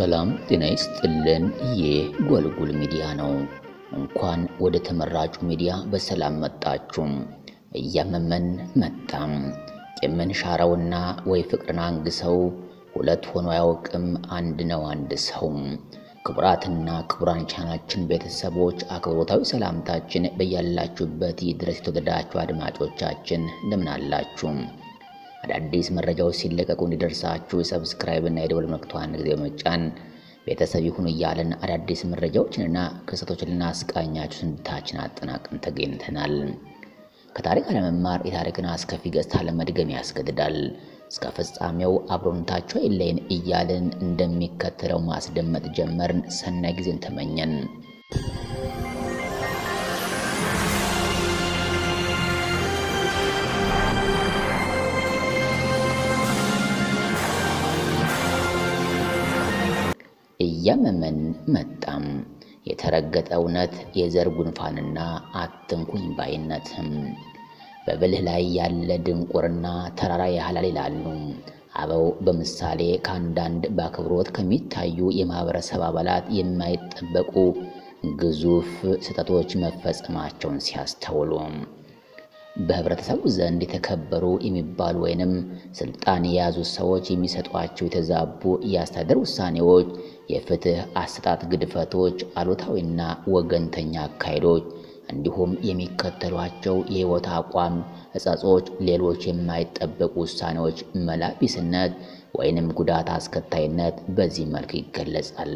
ሰላም ጤና ይስጥልን የጎልጉል ሚዲያ ነው እንኳን ወደ ተመራጩ ሚዲያ በሰላም መጣችሁ የመመን መጣም የመን ሻራውና ወይ ፍቅርን አንግሰው ሁለት ሆኖ ያውቅም አንድ ነው አንድ ሰው ክብራትና ክብራን ቻናችን ቤተሰቦች አክብሮታዊ ሰላምታችን በያላችሁበት ይድረስ ተወዳጆች አድማጮቻችን እንደምን አላችሁ አዳዲስ መረጃዎች ሲለቀቁ እንድደርሳችሁ ሰብስክራይብ እና የደወል ምልክቷን በመጫን ቤተሰብ ይሁኑ ይያለን አዳዲስ መረጃዎችንና ክስተቶችንና አስቃኛችሁ እንድታችን አጠናቅን ተገኝተናል ከታሪክ ለመማር የታሪክን አስከፊ ገጽታ ለመድገም ያስገድዳል እስከ ፍጻሜው አብሮንታችሁ ይለየን ይያለን እንደሚከተለው ማስደመጥ ጀመርን ሰናይ ጊዜን ተመኘን የመመን መጣም የተረገጠውነት የዘርጉንፋንና አትንኩኝ ባይነትም በበልህ ላይ ያለ ድንቁርና ተራራ ያህላል ይላሉ አበው በመሳሌ ካንዳንድ ባክብሮት ከሚታዩ የማህበረሰብ አባላት የማይጠበቁ ግዙፍ ስህተቶች መፈጸማቸውን ሲያስተውሉ በህብረተሰቡ ዘንድ የተከበሩ የሚባሉ ወይንም ስልጣን ያዙ ሰዎች የሚሰጧቸው የተዛቡ ያስተዳደር ውሳኔዎች የፍትህ አስተጣጥ ግድፈቶች አሉታዊና ወገንተኛ አካሄዶች እንዲሁም የሚከተሏቸው የህይወት አቋም እጻጾች ሌሎች የማይጠበቁ ውሳኔዎች መላቢስነት ወይንም ጉዳት አስከታይነት በዚህ መልኩ ይገለጻል።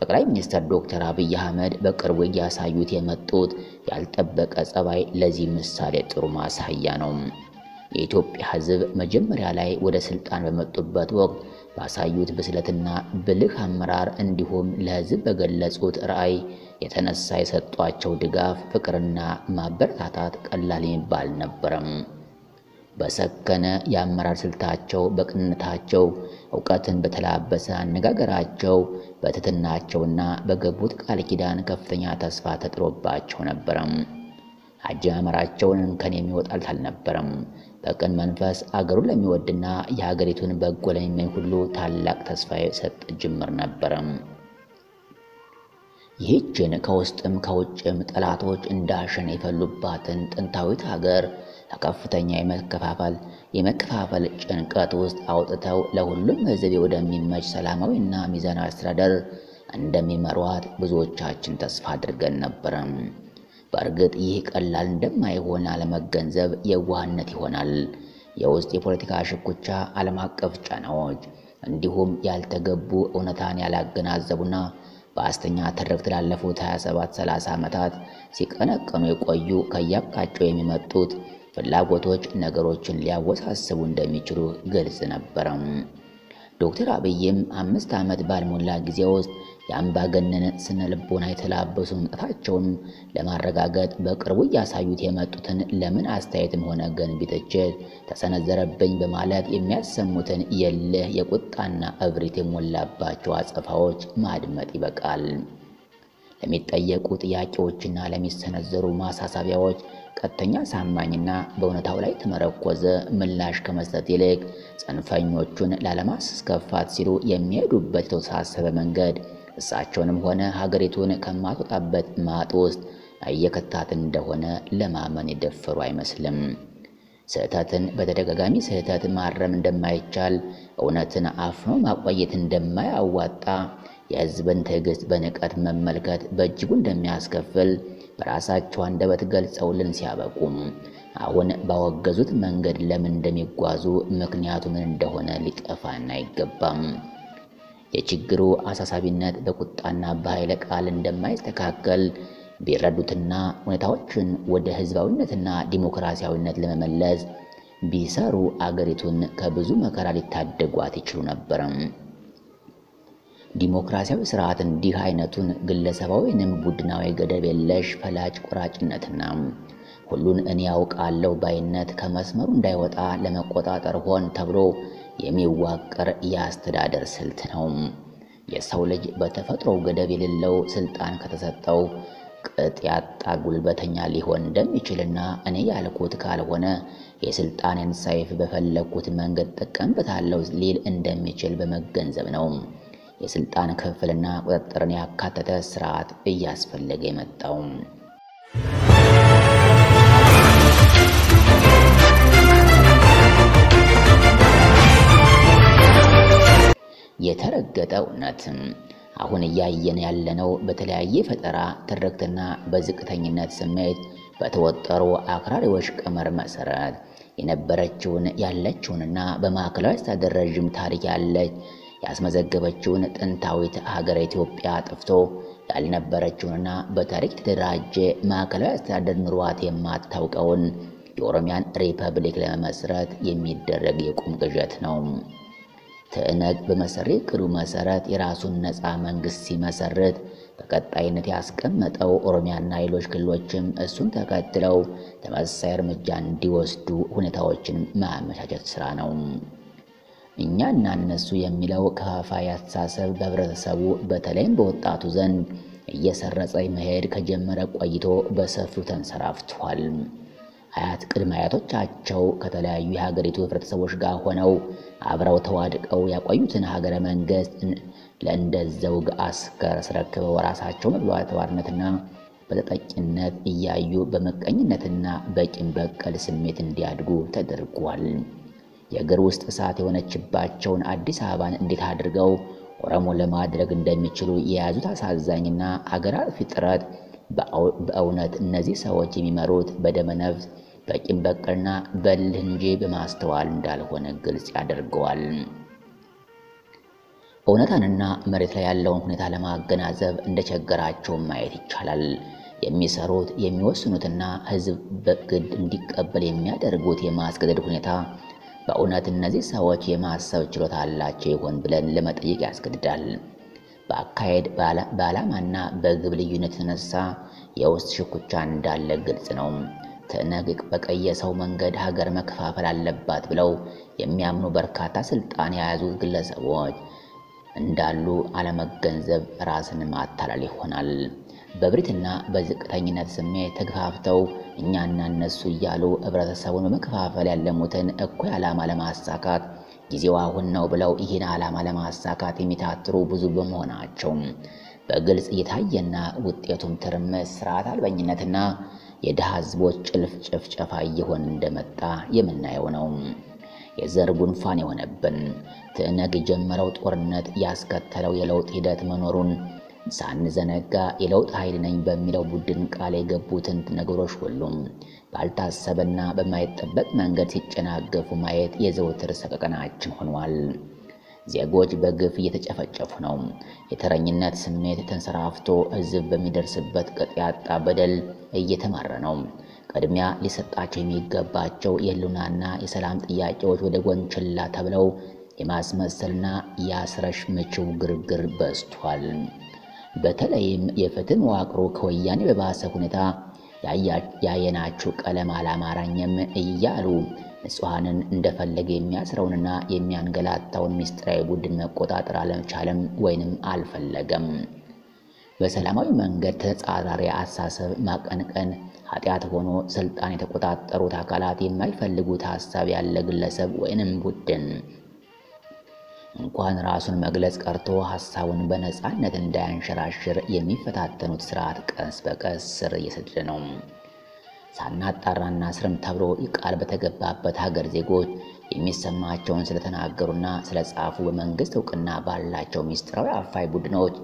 ጠቅላይ ሚኒስትር ዶክተር አብይ አህመድ በቅርቡ ያሳዩት የመጡት ያልጠበቀ ጸባይ ለዚህ ምሳሌ ጥሩ ማሳያ ነው። የኢትዮጵያ ህዝብ መጀመሪያ ላይ ወደ ስልጣን በመጡበት ወቅት ባሳዩት በስለትና ብልህ አመራር እንዲሁም ለህዝብ በገለጹት ራእይ የተነሳ የሰጧቸው ድጋፍ ፍቅርና ማበረታታት ቀላል የሚባል ነበርም በሰከነ ያመራር ስልታቸው በቅንነታቸው ዕውቀትን በተላበሰ አነጋገራቸው በትህትናቸውና በገቡት ቃል ኪዳን ከፍተኛ ተስፋ ተጥሎባቸው ነበርም አጀማመራቸውን እንከን የሚወጣል አልነበረም በቀን መንፈስ አገሩ ለሚወድና የሀገሪቱን በጎለኝነት ሁሉ ታላቅ ተስፋ የሰጠ ጅምር ነበርም ይህችን ከውስጥም ከውጭም ጠላቶች እንዳሸን ይፈልባትን ጥንታዊት ሀገር ከፍተኛ የመከፋፈል ጭንቀት ውስጥ አውጥተው ለሁሉም ህዝብ ወደሚመች ሰላማዊና ሚዛናዊ አስተዳደር እንደሚመሯት ብዙዎቻችን ተስፋ አድርገን ነበርም በርግጥ ይህ ቀላል እንደማይሆን አለመገንዘብ የዋህነት ይሆናል የውስጥ የፖለቲካ ሽኩቻ ዓለም አቀፍ ጫናዎች እንዲሁም ያልተገቡ እውነታን ያላገናዘቡና በአስተኛ ተረክት ላለፉት 27-30 ዓመታት ሲቀነቀኑ የቆዩ ከያቃቸው የሚመጡት ፍላጎቶች ነገሮችን ሊያወሳስቡ እንደሚችሉ ግልጽ ነበር ዶክተር አብይም 5 ዓመት ባልሞላ ጊዜ ውስጥ ያምባገነን ስነ ልቦና የተላበሱ መጣታቸውን ለማረጋጋት በቅርቡ ያሳዩት የመጡትን ለምን አስተያየትም ሆነ ገንቢ ትችት ተሰነዘረብኝ በማለት የሚያሰሙትን የልህ የቁጣና እብሪት የሞላባቸው አጸፋዎች ማድመጥ ይበቃል ለሚጠየቁ ጥያቄዎችና ለሚሰነዘሩ ማሳሳቢያዎች ቀጥተኛ ሳማኝና በእውነታው ላይ ተመረኮዘ ምላሽ ከመስጠት ይልቅ ጸንፈኞቹን ላለማስከፋት ሲሉ የሚሄዱበት ተሳሰበ መንገድ እሳቸውንም ሆነ ሀገሪቱን ከማትወጣበት ማጥ ውስጥ እየከታት እንደሆነ ለማመን ይደፈሩ አይመስልም ስህተትን በተደጋጋሚ ስህተት ማረም እንደማይቻል እውነትን አፍኖ ማቆየት እንደማያዋጣ የህዝብን ትዕግስት በንቀት መመልከት በእጅጉ እንደሚያስከፍል በራሳቸው አንደበት ገልጸውልን ሲያበቁም አሁን ባወገዙት መንገድ ለምን እንደሚጓዙ ምክንያቱም እንደሆነ ሊጠፋና አይገባም የችግሩ አሳሳቢነት በቁጣና በኃይለ ቃል እንደማይስተካከል ቢረዱትና ሁኔታዎችን ወደ ህዝባዊነትና ዲሞክራሲያዊነት ለመመለስ ቢሰሩ አገሪቱን ከብዙ መከራ ሊታደጓት ይችሉ ነበር ዲሞክራሲያዊ ስርዓት እንዲህ አይነቱን ግለሰባዊንም ቡድናዊ ገደብ የለሽ ፈላጭ ቆራጭነትና ሁሉን እኔ ያውቃለሁ ባይነት ከመስመሩ እንዳይወጣ ለመቆጣጠር ሆን ተብሎ የሚዋቀር ያስተዳደር ስልት ነው የሰው ልጅ በተፈጥሮ ገደብ የሌለው ስልጣን ከተሰጠው ቅጥ ያጣ ጉልበተኛ ሊሆን እንደሚችልና እኔ ያልኩት ካልሆነ የስልጣኔን ሰይፍ በፈለኩት መንገድ ተቀምጣለሁ ሊል እንደሚችል በመገንዘብ ነው የስልጣን ክፍፍልና ቁጥጥርን ያካተተ ስርዓት እያስፈለገ መጣው። የተረገጠው ነጥብ አሁን ያየን ያለነው በተለያየ ፈጠራ ትርክትና በዝቅተኝነት ስሜት በተወጠሩ አክራሪዎች ቀመር መሰረት የነበረችውን ያለችውንና በማዕከላዊ ተደረጅም ታሪክ ያለች ያስመዘገበችውን ጥንታዊት ሀገር ኢትዮጵያ ጥፍቶ ያልነበረችውንና በታሪክ ተደራጀ ማዕከላዊ ተደረጅ ኑሯት የማታውቀውን የኦሮሚያን ሪፐብሊክ ለመመስረት የሚደረግ የቁም ቅዠት ነው። ተእነግ በመሰረት ቅሩ መሰረት የራሱን ነፃ መንግስት ሲመሰረት ተከታይነት ያስቀመጠው ኦሮሚያና ሌሎች ክልሎችም እሱን ተከትለው ተመሳሳይ እርምጃ እንዲወስዱ ሁኔታዎችን ማመቻቸት ስራ ነው። እኛና እነሱ የሚለው ከፋፋይ አስተሳሰብ በብረተሰቡ በተለይም በወጣቱ ዘንድ እየሰረጸ መሄድ ከጀመረ ቆይቶ በሰፊው ተንሰራፍቷል። አያት ቅድመ አያቶቻቸው ከተለያዩ የሀገሪቱ ህብረተሰቦች ጋር ሆነው አብረው ተዋድቀው ያቆዩትን ሀገረ መንግስት ለእንደዘው አስከር አስረክበው ራሳቸው በተዋርነትና በተጠቂነት እያዩ በመቀኝነትና በቂም በቀል ስሜት እንዲያድጉ ተደርጓል። የገር ውስጥ ሰዓት የሆነችባቸውን አዲስ አበባን እንዴት አድርገው ኦሮሞ ለማድረግ እንደሚችሉ የያዙት አሳዛኝና ሀገራዊ ፍጥረት በእውነት እነዚህ ሰዎች የሚመሩት በደመነፍስ በቂም በቀልና በልህ እንጂ በማስተዋል እንዳልሆነ ግልጽ ያደርገዋል። እውነታንና መሬት ላይ ያለውን ሁኔታ ለማገናዘብ እንደቸገራቸው ማየት ይቻላል። የሚሰሩት የሚወስኑትና ህዝብ በግድ እንዲቀበል የሚያደርጉት የማስገደድ ሁኔታ በእውነት እነዚህ ሰዎች የማሰብ ችሎታ አላቸው ይሆን ብለን ለመጠየቅ ያስገድዳል። በአካሄድ ባላማና በግብ ልዩነት ተነሳ የውስጥ ሽኩቻ እንዳለ ግልጽ ነው። ተነግቅ በቀየሰው መንገድ ሀገር መከፋፈል አለባት ብለው የሚያምኑ በርካታ ስልጣን የያዙ ግለሰቦች እንዳሉ አለመገንዘብ ራስን ማታለል ይሆናል። በብሪትና በዝቅተኝነት ስሜት ተገፋፍተው እኛና እነሱ እያሉ ህብረተሰቡን በመከፋፈል ያለሙትን እኩይ ዓላማ ለማሳካት ጊዜው አሁን ነው ብለው ይሄን ዓላማ ለማሳካት የሚታትሩ ብዙ በመሆናቸው በግልጽ የታየና ውጤቱም ትርምስ ስርዓት አልበኝነትና የደሃ ህዝቦች ጭፍጨፋ ይሆን እንደመጣ የምናየው ነው። የዘር ጉንፋን የሆነብን ተነግ ጀመረው ጦርነት ያስከተለው የለውጥ ሂደት መኖሩን ሳንዘነጋ የለውጥ ኃይል ነኝ በሚለው ቡድን ቃል የገቡትን ነገሮች ሁሉ ባልታሰበና በማይጠበቅ መንገድ ሲጨናገፉ ማየት የዘወትር ሰቀቀናችን ሆኗል። ዜጎች በግፍ እየተጨፈጨፉ ነው። የተረኝነት ስሜት ተንሰራፍቶ ህዝብ በሚደርስበት ቅጥ ያጣ በደል እየተማረ ነው። ቅድሚያ ሊሰጣቸው የሚገባቸው የህልውናና የሰላም ጥያቄዎች ወደ ጎን ችላ ተብለው የማስመሰልና የአስረሽ ምችው ግርግር በስቷል። በተለይም የፍትህ መዋቅሩ ከወያኔ በባሰ ሁኔታ ያየናችሁ ቀለም አላማራኝም እያሉ ንጹሃንን እንደፈለገ የሚያስረውንና የሚያንገላታውን ሚስጥራዊ ቡድን መቆጣጠር አልቻለም ወይንም አልፈለገም። በሰላማዊ መንገድ ተጻራሪ አሳሰብ ማቀንቀን ኃጢያት ሆኖ ስልጣን የተቆጣጠሩት አካላት የማይፈልጉት ሐሳብ ያለ ግለሰብ ወይንም ቡድን እንኳን ራሱን መግለጽ ቀርቶ ሐሳቡን በነጻነት እንዳያንሸራሽር የሚፈታተኑት ስርዓት ቀስ በቀስ ስር እየሰደደ ነው። ሳናጣራና ስርም ተብሎ ቃል በተገባበት ሀገር ዜጎች የሚሰማቸውን ስለተናገሩና ስለጻፉ በመንግስት እውቅና ባላቸው ሚስጥራዊ አፋይ ቡድኖች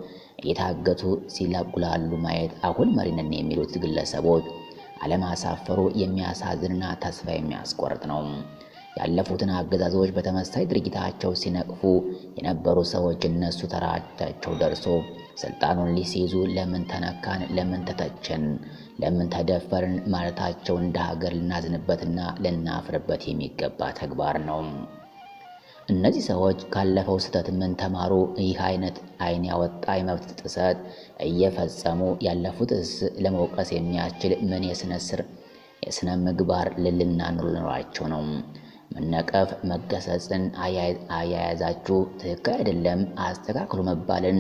እየታገቱ ሲላጉላሉ ማየት አሁን መሪነን የሚሉት ግለሰቦች አለማሳፈሩ የሚያሳዝንና ተስፋ የሚያስቆርጥ ነው። ያለፉትን አገዛዞች በተመሳሳይ ድርጊታቸው ሲነቅፉ የነበሩ ሰዎች እነሱ ተራቸው ደርሶ ስልጣኑን ሊይዙ ለምን ተነካን፣ ለምን ተተቸን፣ ለምን ተደፈርን ማለታቸው እንደ ሀገር ልናዝንበትና ልናፍርበት የሚገባ ተግባር ነው። እነዚህ ሰዎች ካለፈው ስህተት ምን ተማሩ? ይህ አይነት አይን ያወጣ የመብት ጥሰት እየፈጸሙ ያለፉት ለመውቀስ የሚያስችል ምን የስነ ምግባር ልልና ኑሯቸው ነው? መነቀፍ መገሰጽን አያያዛችሁ ትክክል አይደለም አስተካክሉ መባልን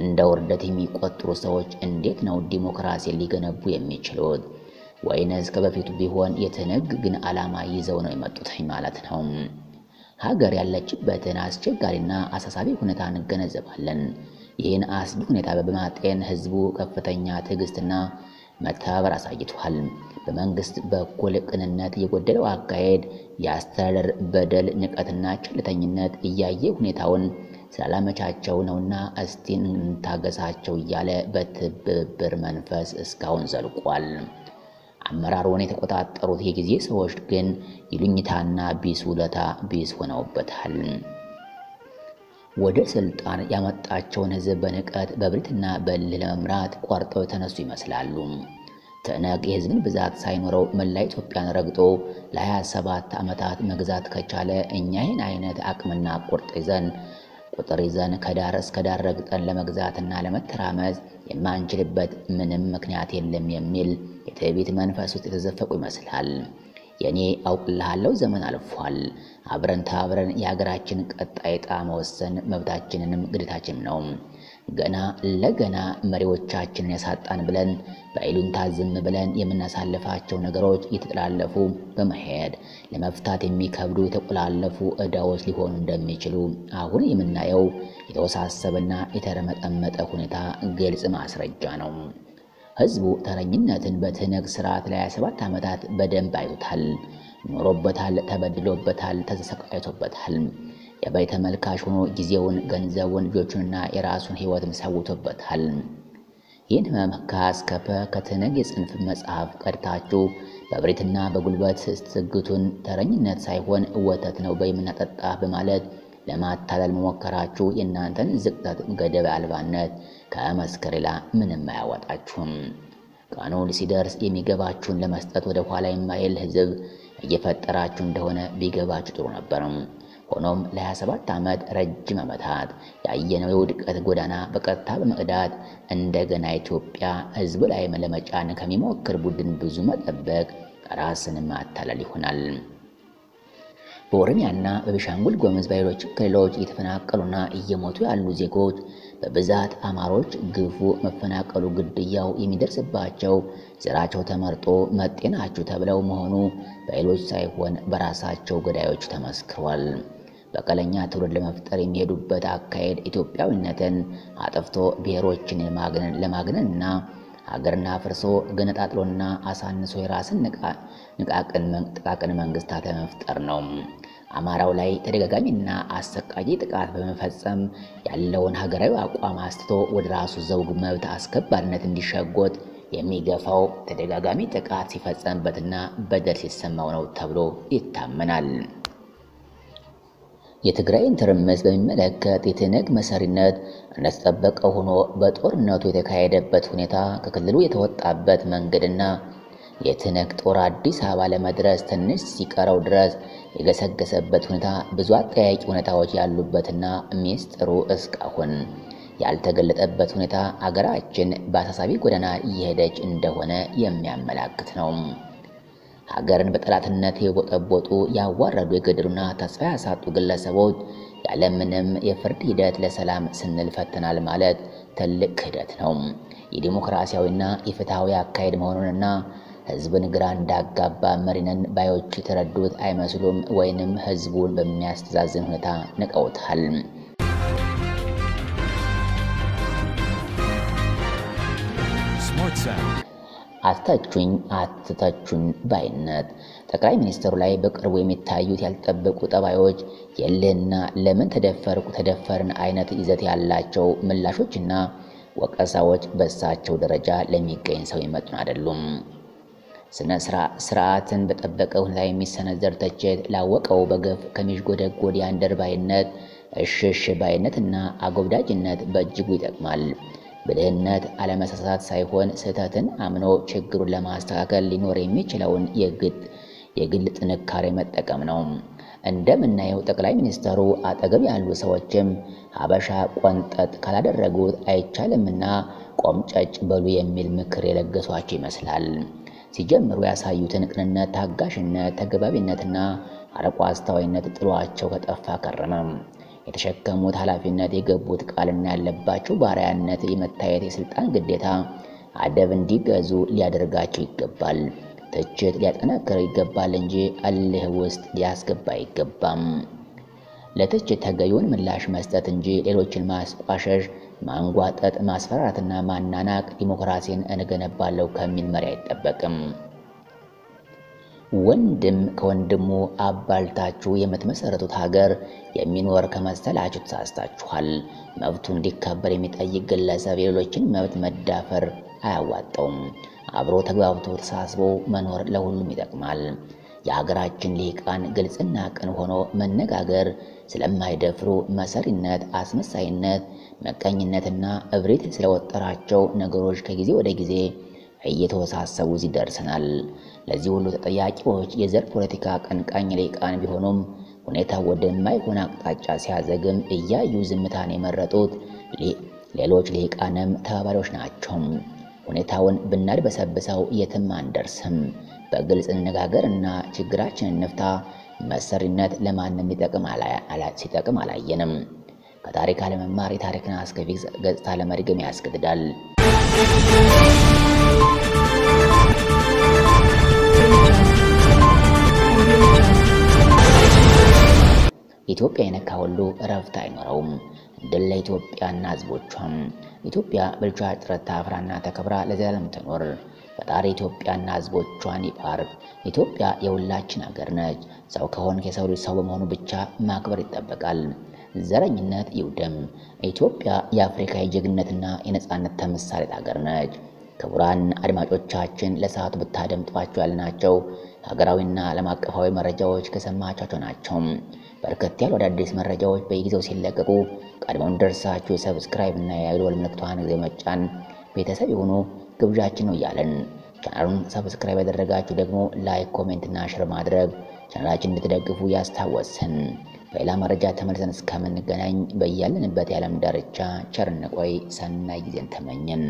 እንደ ውርደት የሚቆጥሩ ሰዎች እንዴት ነው ዲሞክራሲ ሊገነቡ የሚችሉት? ወይንስ ከበፊቱ ቢሆን የተነግ ግን ዓላማ ይዘው ነው የመጡት ማለት ነው። ሀገር ያለችበትን አስቸጋሪና አሳሳቢ ሁኔታ እንገነዘባለን። ይህን አስጊ ሁኔታ በማጤን ህዝቡ ከፍተኛ ትዕግስትና መተባበር አሳይቷል። በመንግስት በኩል ቅንነት የጎደለው አካሄድ፣ የአስተዳደር በደል፣ ንቀትና ቸልተኝነት እያየ ሁኔታውን ስላላመቻቸው ነውና እስቲ እንታገሳቸው እያለ በትብብር መንፈስ እስካሁን ዘልቋል። አመራሩን የተቆጣጠሩት የጊዜ ሰዎች ግን ይሉኝታና ቢስውለታ ቢስ ሆነውበታል። ወደ ስልጣን ያመጣቸውን ህዝብ በንቀት በብሪትና በልህ ለመምራት ቆርጠው ተነሱ ይመስላሉ። ተናቂ ህዝብን ብዛት ሳይኖረው መላ ኢትዮጵያን ረግጦ ለ27 ዓመታት መግዛት ከቻለ እኛ ይህን አይነት አቅምና ቁጥር ይዘን ከዳር እስከ ዳር ረግጠን ለመግዛትና ለመተራመዝ የማንችልበት ምንም ምክንያት የለም የሚል የትዕቢት መንፈስ ውስጥ የተዘፈቁ ይመስላል። የኔ አውቅልሃለሁ ዘመን አልፏል። አብረን የሀገራችን ቀጣይ ዕጣ መወሰን መብታችንንም ግዴታችን ነው። ገና ለገና መሪዎቻችንን ያሳጣን ብለን በይሉኝታ ዝም ብለን የምናሳልፋቸው ነገሮች እየተጠላለፉ በመሄድ ለመፍታት የሚከብዱ የተቆላለፉ እዳዎች ሊሆኑ እንደሚችሉ አሁን የምናየው የተወሳሰበና የተረመጠመጠ ሁኔታ ግልጽ ማስረጃ ነው። ህዝቡ ተረኝነትን በትነግ ስርዓት ላይ 27 ዓመታት በደንብ አይቷል፣ ኖሮበታል፣ ተበድሎበታል፣ ተሰቃይቶበታል። የባይ ተመልካች ሆኖ ጊዜውን፣ ገንዘቡን፣ ልጆቹንና የራሱን ህይወት ሰውቶበታል። ይህን መካስ ከተነግ የጽንፍ መጽሐፍ ቀድታችሁ በብሪትና በጉልበት ስትግቱን ተረኝነት ሳይሆን ወተት ነው በሚናጠጣ በማለት ለማታለል መሞከራችሁ የእናንተን ዝቅጠት ገደብ አልባነት ከመስከረላ ምንም አያወጣችሁም። ቃኑን ሲደርስ የሚገባችሁን ለመስጠት ወደ ኋላ የማይል ህዝብ እየፈጠራችሁ እንደሆነ ቢገባችሁ ጥሩ ነበር። ሆኖም ለ27 ዓመት ረጅም ዓመታት ያየነው የውድቀት ጎዳና በቀጥታ በመቅዳት እንደገና ኢትዮጵያ ህዝብ ላይ መለመጫን ከሚሞክር ቡድን ብዙ መጠበቅ ራስን ማታለል ይሆናል። በኦሮሚያና በቤኒሻንጉል ጉሙዝ ባይሮች ክልሎች እየተፈናቀሉና እየሞቱ ያሉ ዜጎች በብዛት አማሮች ግፉ፣ መፈናቀሉ፣ ግድያው የሚደርስባቸው ዘራቸው ተመርጦ መጤናቸው ተብለው መሆኑ በሌሎች ሳይሆን በራሳቸው ገዳዮች ተመስክሯል። በቀለኛ ትውልድ ለመፍጠር የሚሄዱበት አካሄድ ኢትዮጵያዊነትን አጥፍቶ ብሔሮችን ለማግነንና ሀገርና ፍርሶ ገነጣጥሎና አሳንሶ የራስን ንቃቅን መንግስታት ለመፍጠር ነው። አማራው ላይ ተደጋጋሚና አሰቃቂ ጥቃት በመፈጸም ያለውን ሀገራዊ አቋም አስተቶ ወደ ራሱ ዘውግ መብት አስከባሪነት እንዲሸጎጥ የሚገፋው ተደጋጋሚ ጥቃት ሲፈጸምበትና በደል ሲሰማው ነው ተብሎ ይታመናል። የትግራይን ትርምስ በሚመለከት የትነግ መሰሪነት እንደተጠበቀ ሆኖ በጦርነቱ የተካሄደበት ሁኔታ ከክልሉ የተወጣበት መንገድና የትነግ ጦር አዲስ አበባ ለመድረስ ትንሽ ሲቀረው ድረስ የገሰገሰበት ሁኔታ ብዙ አጠያቂ ሁኔታዎች ያሉበትና ሚስጥሩ እስካሁን ያልተገለጠበት ሁኔታ አገራችን በአሳሳቢ ጎዳና እየሄደች እንደሆነ የሚያመላክት ነው። ሀገርን በጠላትነት የቦጠቦጡ፣ ያዋረዱ፣ የገደሉና ተስፋ ያሳጡ ግለሰቦች ያለምንም የፍርድ ሂደት ለሰላም ስንል ፈተናል ማለት ትልቅ ክህደት ነው። የዲሞክራሲያዊና የፍትሃዊ አካሄድ መሆኑንና ህዝብን ግራ እንዳጋባ መሪነን ባዮች የተረዱት አይመስሉም ወይንም ህዝቡን በሚያስተዛዝን ሁኔታ ንቀውታል። አትተቹኝ ባይነት ጠቅላይ ሚኒስትሩ ላይ በቅርቡ የሚታዩት ያልተጠበቁ ጠባዮች የለና ለምን ተደፈርን አይነት ይዘት ያላቸው ምላሾችና ወቀሳዎች በሳቸው ደረጃ ለሚገኝ ሰው ይመጡ አይደሉም። ስነ ስርዓትን በጠበቀ ሁኔታ የሚሰነዘር ተችት ላወቀው በገፍ ከሚሽጎደጎድ ያንደርባይነት፣ እሽሽ ባይነትና አጎብዳጅነት በእጅጉ ይጠቅማል። ብልህነት አለመሳሳት ሳይሆን ስህተትን አምኖ ችግሩን ለማስተካከል ሊኖር የሚችለውን የግል ጥንካሬ መጠቀም ነው። እንደምናየው ጠቅላይ ሚኒስትሩ አጠገብ ያሉ ሰዎችም ሀበሻ ቆንጠጥ ካላደረጉት አይቻልምና ቆምጨጭ በሉ የሚል ምክር የለገሷቸው ይመስላል። ሲጀምሩ ያሳዩትን ቅንነት፣ ታጋሽነት፣ ተገባቢነትና አርቆ አስተዋይነት ጥሏቸው ከጠፋ ከረመ። የተሸከሙት ኃላፊነት፣ የገቡት ቃልና ያለባቸው ባሪያነት የመታየት የስልጣን ግዴታ አደብ እንዲገዙ ሊያደርጋቸው ይገባል። ትችት ሊያጠነክር ይገባል እንጂ እልህ ውስጥ ሊያስገባ አይገባም። لتجد هجايون من لاش مستاتنجي لروج الماس قشج مع انقاطات ماسفراتنا مع ناناك ديمقراطيين انجنبالو كمين مريت أبكم. وندم كوندمو أبال تاجو يمتمسرتو تهاجر يمين وركما استلاجت ساستاجو هل مفتون ديك بريمت أي جلة سبيلوجين مبت مدافر أواتهم عبرو تجاوبتو تساسبو منور لهول ميتكمل. የአገራችን ሊቃን ግልጽና ቀን ሆኖ መነጋገር ስለማይደፍሩ መሰሪነት አስመሳይነት መቀኝነትና እብሪት ስለወጠራቸው ነገሮች ከጊዜ ወደ ጊዜ እየተወሳሰቡ ይደርሰናል። ለዚህ ሁሉ ተጠያቂዎች የዘር ፖለቲካ ቀንቃኝ ሊቃን ቢሆኑም ሁኔታው ወደማይሆን አቅጣጫ ሲያዘግም እያዩ ዝምታን የመረጡት ሌሎች ሊቃንም ተባባሪዎች ናቸው። ሁኔታውን ብናድበሰብሰው የትም አንደርስም። በግልጽ ንነጋገርና ችግራችንን ንፍታ መሰሪነት ለማንም ሲጠቅም አላየንም። ከታሪክ አለመማር ታሪክን አስከፊ ገጽታ ለመድገም ያስገድዳል። ኢትዮጵያ የነካ ሁሉ ረፍት አይኖርም። ድል ለኢትዮጵያና ህዝቦቿም። ኢትዮጵያ በልጇ ጥረት አፍራና ተከብራ ለዘላለም ትኖር። ፈጣሪ ኢትዮጵያና ህዝቦቿን ይባርክ። ኢትዮጵያ የሁላችን ሀገር ነች። ሰው ከሆነ የሰው ልጅ ሰው በመሆኑ ብቻ ማክበር ይጠበቃል። ዘረኝነት ይውደም። ኢትዮጵያ የአፍሪካ የጀግንነትና የነጻነት ተምሳሌ ሀገር ነች። ክቡራን አድማጮቻችን ለሰዓት ብታደምጧቸው ያልናቸው ሀገራዊና ዓለም አቀፋዊ መረጃዎች ከሰማቻቸው ናቸው። በርከት ያሉ አዳዲስ መረጃዎች በየጊዜው ሲለቀቁ ቀድሞውን ደርሳችሁ ሰብስክራይብ እና የደወል ምልክቷን መጫን ቤተሰብ ይሁኑ ግብዣችን ነው ያለን። ቻናሉን ሰብስክራይብ ያደረጋችሁ ደግሞ ላይክ፣ ኮሜንት እና ሼር ማድረግ ቻናላችንን እንድትደግፉ ያስታውሰን። በሌላ መረጃ ተመልሰን እስከምንገናኝ በእያለንበት የዓለም ዳርቻ ቸር እንቆይ። ሰናይ ጊዜን ተመኘን።